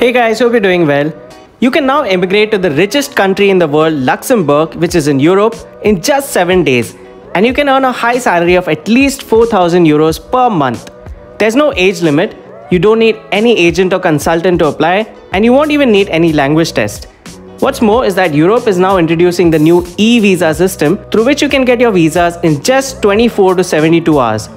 Hey guys, hope you're doing well. You can now immigrate to the richest country in the world, Luxembourg, which is in Europe, in just 7 days. And you can earn a high salary of at least 4,000 euros per month. There's no age limit, you don't need any agent or consultant to apply, and you won't even need any language test. What's more is that Europe is now introducing the new e-visa system through which you can get your visas in just 24 to 72 hours.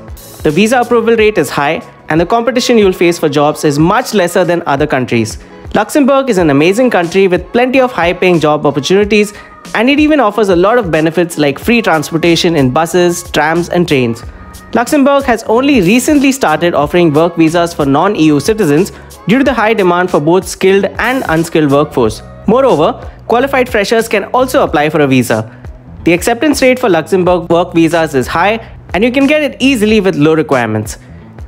The visa approval rate is high and the competition you'll face for jobs is much lesser than other countries. Luxembourg is an amazing country with plenty of high-paying job opportunities, and it even offers a lot of benefits like free transportation in buses, trams and trains. Luxembourg has only recently started offering work visas for non-EU citizens due to the high demand for both skilled and unskilled workforce. Moreover, qualified freshers can also apply for a visa. The acceptance rate for Luxembourg work visas is high and you can get it easily with low requirements.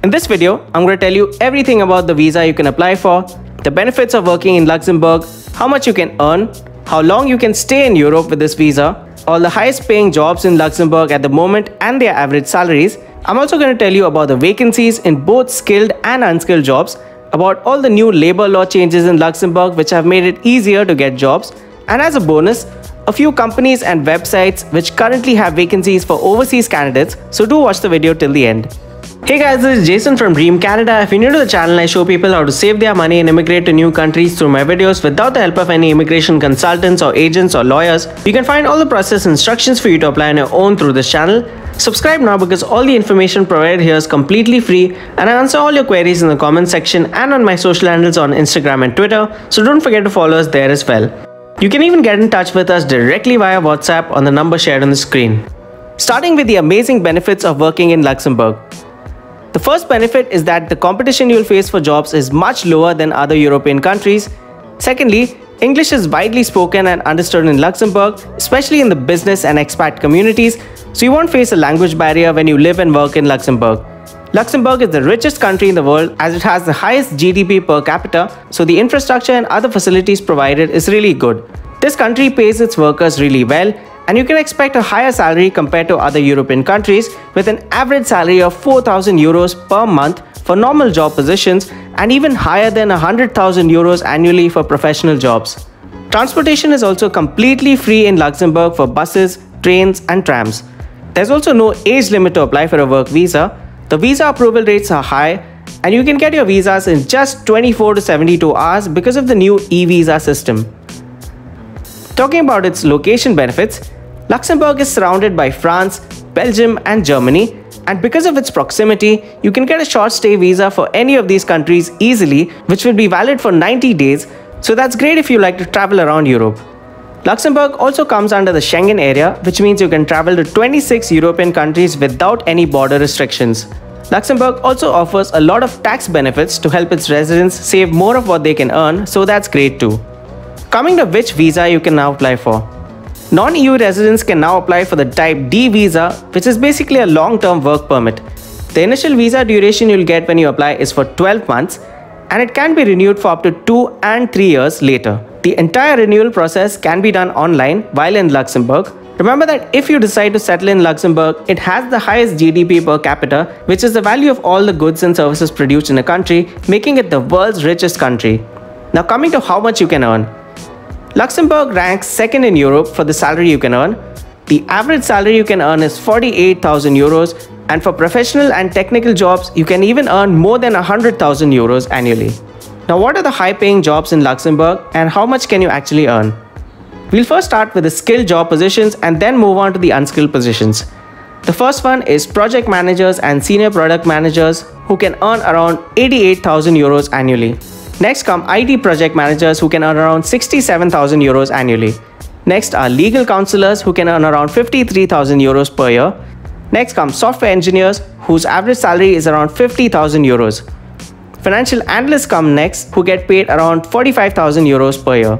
In this video, I'm going to tell you everything about the visa you can apply for, the benefits of working in Luxembourg, how much you can earn, how long you can stay in Europe with this visa, all the highest paying jobs in Luxembourg at the moment and their average salaries. I'm also going to tell you about the vacancies in both skilled and unskilled jobs, about all the new labor law changes in Luxembourg which have made it easier to get jobs, and as a bonus, a few companies and websites which currently have vacancies for overseas candidates, so do watch the video till the end. Hey guys, this is Jason from Dream Canada. If you're new to the channel, I show people how to save their money and immigrate to new countries through my videos without the help of any immigration consultants or agents or lawyers. You can find all the process instructions for you to apply on your own through this channel. Subscribe now because all the information provided here is completely free, and I answer all your queries in the comment section and on my social handles on Instagram and Twitter, so don't forget to follow us there as well. You can even get in touch with us directly via WhatsApp on the number shared on the screen. Starting with the amazing benefits of working in Luxembourg. The first benefit is that the competition you'll face for jobs is much lower than other European countries. Secondly, English is widely spoken and understood in Luxembourg, especially in the business and expat communities, so you won't face a language barrier when you live and work in Luxembourg. Luxembourg is the richest country in the world as it has the highest GDP per capita, so the infrastructure and other facilities provided is really good. This country pays its workers really well, and you can expect a higher salary compared to other European countries, with an average salary of 4,000 euros per month for normal job positions and even higher than 100,000 euros annually for professional jobs. Transportation is also completely free in Luxembourg for buses, trains and trams. There's also no age limit to apply for a work visa. The visa approval rates are high and you can get your visas in just 24 to 72 hours because of the new e-visa system. Talking about its location benefits, Luxembourg is surrounded by France, Belgium and Germany, and because of its proximity, you can get a short stay visa for any of these countries easily, which will be valid for 90 days, so that's great if you like to travel around Europe. Luxembourg also comes under the Schengen area, which means you can travel to 26 European countries without any border restrictions. Luxembourg also offers a lot of tax benefits to help its residents save more of what they can earn, so that's great too. Coming to which visa you can now apply for. Non-EU residents can now apply for the Type D visa, which is basically a long-term work permit. The initial visa duration you'll get when you apply is for 12 months, and it can be renewed for up to 2 and 3 years later. The entire renewal process can be done online while in Luxembourg. Remember that if you decide to settle in Luxembourg, it has the highest GDP per capita, which is the value of all the goods and services produced in a country, making it the world's richest country. Now coming to how much you can earn. Luxembourg ranks second in Europe for the salary you can earn. The average salary you can earn is 48,000 euros, and for professional and technical jobs, you can even earn more than 100,000 euros annually. Now, what are the high-paying jobs in Luxembourg and how much can you actually earn? We'll first start with the skilled job positions and then move on to the unskilled positions. The first one is project managers and senior product managers, who can earn around 88,000 euros annually. Next come IT project managers, who can earn around 67,000 euros annually. Next are legal counselors, who can earn around 53,000 euros per year. Next come software engineers, whose average salary is around 50,000 euros. Financial analysts come next, who get paid around 45,000 euros per year.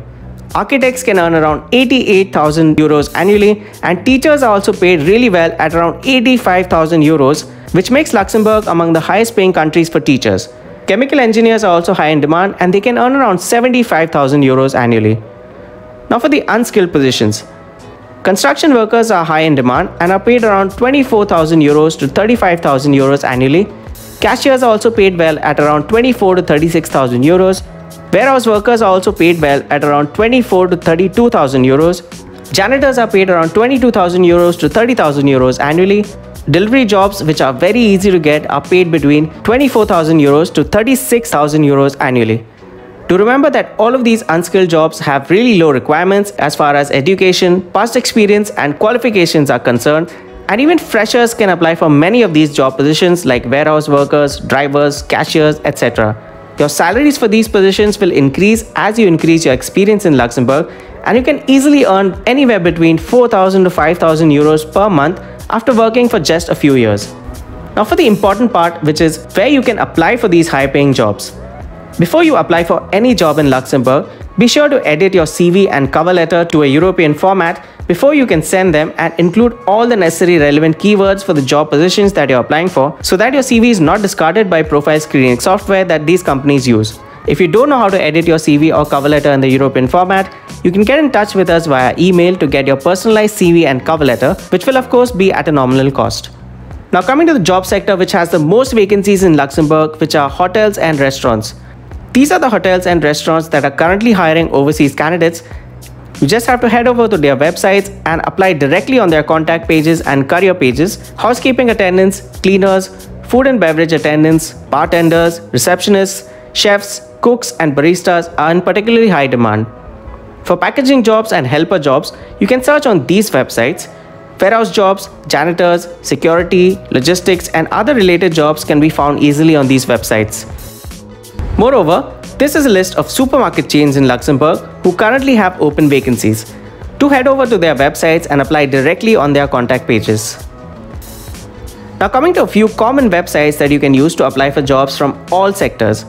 Architects can earn around 88,000 euros annually, and teachers are also paid really well at around 85,000 euros, which makes Luxembourg among the highest paying countries for teachers. Chemical engineers are also high in demand and they can earn around 75,000 euros annually. Now for the unskilled positions. Construction workers are high in demand and are paid around 24,000 euros to 35,000 euros annually. Cashiers are also paid well at around 24,000 to 36,000 euros. Warehouse workers are also paid well at around 24 to 32,000 euros. Janitors are paid around 22,000 euros to 30,000 euros annually. Delivery jobs, which are very easy to get, are paid between 24,000 euros to 36,000 euros annually. To remember that all of these unskilled jobs have really low requirements as far as education, past experience and qualifications are concerned, and even freshers can apply for many of these job positions like warehouse workers, drivers, cashiers, etc. Your salaries for these positions will increase as you increase your experience in Luxembourg, and you can easily earn anywhere between 4,000 to 5,000 euros per month after working for just a few years. Now for the important part, which is where you can apply for these high-paying jobs. Before you apply for any job in Luxembourg, be sure to edit your CV and cover letter to a European format before you can send them, and include all the necessary relevant keywords for the job positions that you're applying for, so that your CV is not discarded by profile screening software that these companies use. If you don't know how to edit your CV or cover letter in the European format, you can get in touch with us via email to get your personalized CV and cover letter, which will of course be at a nominal cost. Now coming to the job sector, which has the most vacancies in Luxembourg, which are hotels and restaurants. These are the hotels and restaurants that are currently hiring overseas candidates. You just have to head over to their websites and apply directly on their contact pages and career pages. Housekeeping attendants, cleaners, food and beverage attendants, bartenders, receptionists, chefs, cooks and baristas are in particularly high demand. For packaging jobs and helper jobs, you can search on these websites. Warehouse jobs, janitors, security, logistics and other related jobs can be found easily on these websites. Moreover, this is a list of supermarket chains in Luxembourg who currently have open vacancies. Do head over to their websites and apply directly on their contact pages. Now coming to a few common websites that you can use to apply for jobs from all sectors.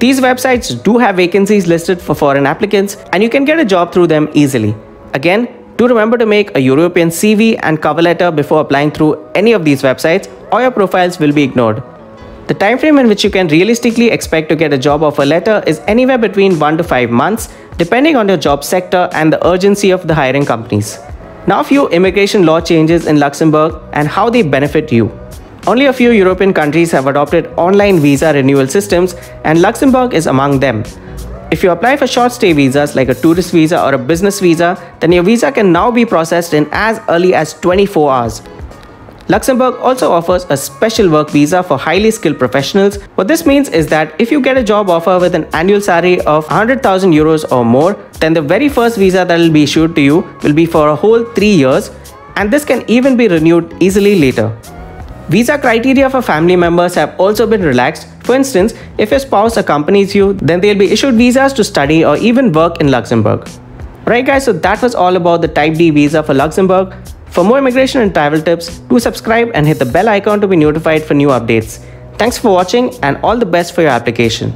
These websites do have vacancies listed for foreign applicants, and you can get a job through them easily. Again, do remember to make a European CV and cover letter before applying through any of these websites, or your profiles will be ignored. The time frame in which you can realistically expect to get a job offer letter is anywhere between 1 to 5 months, depending on your job sector and the urgency of the hiring companies. Now a few immigration law changes in Luxembourg and how they benefit you. Only a few European countries have adopted online visa renewal systems, and Luxembourg is among them. If you apply for short stay visas like a tourist visa or a business visa, then your visa can now be processed in as early as 24 hours. Luxembourg also offers a special work visa for highly skilled professionals. What this means is that if you get a job offer with an annual salary of 100,000 euros or more, then the very first visa that will be issued to you will be for a whole 3 years, and this can even be renewed easily later. Visa criteria for family members have also been relaxed. For instance, if your spouse accompanies you, then they'll be issued visas to study or even work in Luxembourg. Alright guys, so that was all about the Type D visa for Luxembourg. For more immigration and travel tips, do subscribe and hit the bell icon to be notified for new updates. Thanks for watching and all the best for your application.